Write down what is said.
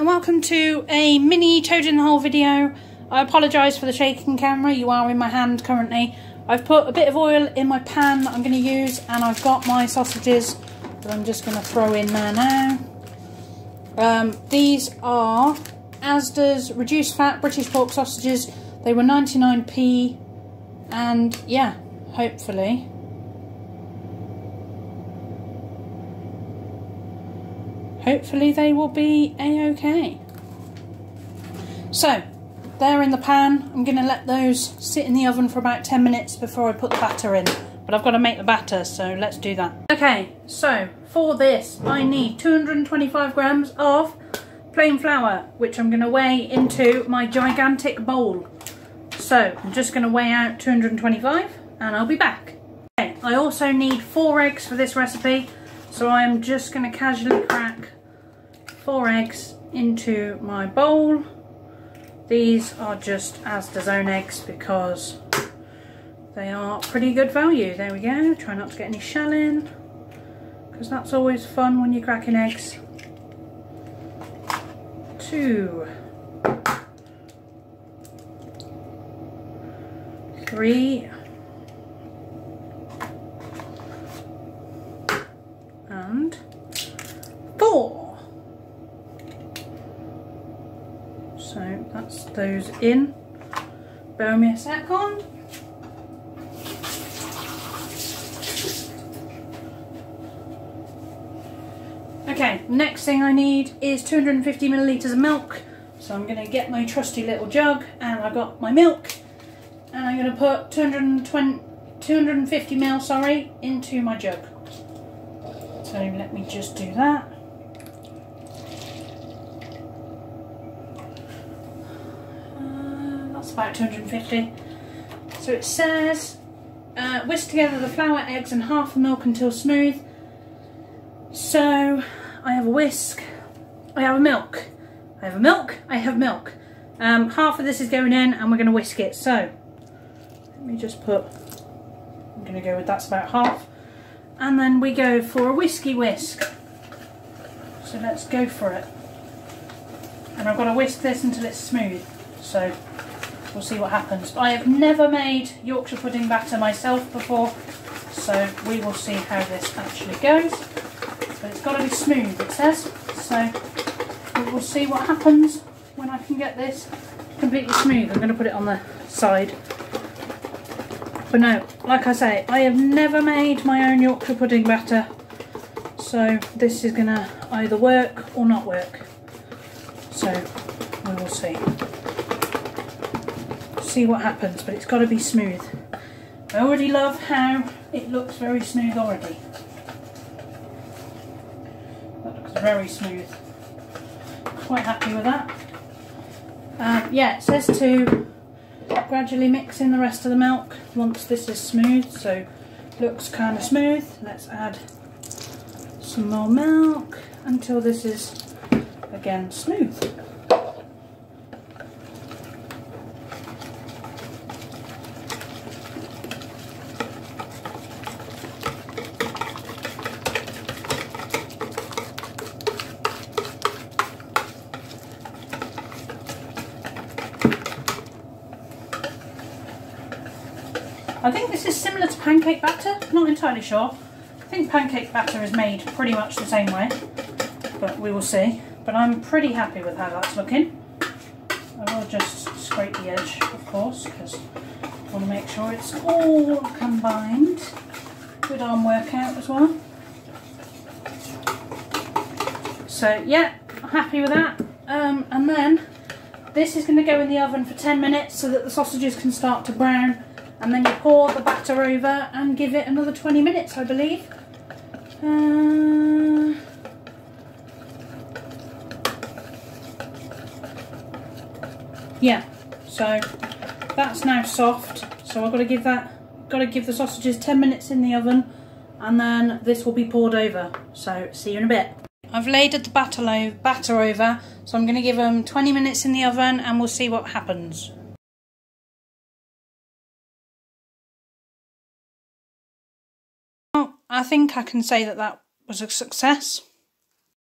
Welcome to a mini toad in the hole video. I apologise for the shaking camera, you are in my hand currently. I've put a bit of oil in my pan that I'm going to use, and I've got my sausages that I'm just going to throw in there now. These are Asda's reduced fat British pork sausages. They were 99p, and yeah, hopefully they will be a-okay. So they're in the pan. I'm going to let those sit in the oven for about 10 minutes before I put the batter in. But I've got to make the batter, so let's do that. Okay, so for this I need 225 grams of plain flour, which I'm going to weigh into my gigantic bowl. So I'm just going to weigh out 225 and I'll be back. Okay, I also need 4 eggs for this recipe. So I'm just going to casually crack 4 eggs into my bowl. These are just Asda's own eggs because they are pretty good value. There we go. Try not to get any shell in because that's always fun when you're cracking eggs. 2, 3. And 4. So that's those in. Bear me a second. Okay, next thing I need is 250 millilitres of milk. So I'm going to get my trusty little jug, and I've got my milk, and I'm going to put 250 ml, sorry, into my jug. So let me just do that. That's about 250. So it says, whisk together the flour, eggs and half the milk until smooth. So I have a whisk, I have a milk, I have a milk, I have milk. Half of this is going in and we're going to whisk it. So let me just put, I'm going to go with that's about half. And then we go for a whiskey whisk. So let's go for it. And I've got to whisk this until it's smooth. So we'll see what happens. I have never made Yorkshire pudding batter myself before, so we will see how this actually goes. But it's got to be smooth, it says. So we will see what happens when I can get this completely smooth. I'm going to put it on the side. But no, like I say, I have never made my own Yorkshire pudding batter, so this is going to either work or not work. So we will see. See what happens, but it's got to be smooth. I already love how it looks very smooth already. That looks very smooth. Quite happy with that. Yeah, it says to gradually mix in the rest of the milk once this is smooth, so looks kind of smooth. Let's add some more milk until this is again smooth. I think this is similar to pancake batter, not entirely sure. I think pancake batter is made pretty much the same way, but we will see. But I'm pretty happy with how that's looking. I will just scrape the edge, of course, because I want to make sure it's all combined. Good arm workout as well. So yeah, happy with that. And then this is going to go in the oven for 10 minutes so that the sausages can start to brown. And then you pour the batter over and give it another 20 minutes, I believe. Yeah, so that's now soft. So I've got to give the sausages 10 minutes in the oven and then this will be poured over. So see you in a bit. I've laded the batter over, so I'm going to give them 20 minutes in the oven and we'll see what happens. Well, I think I can say that that was a success.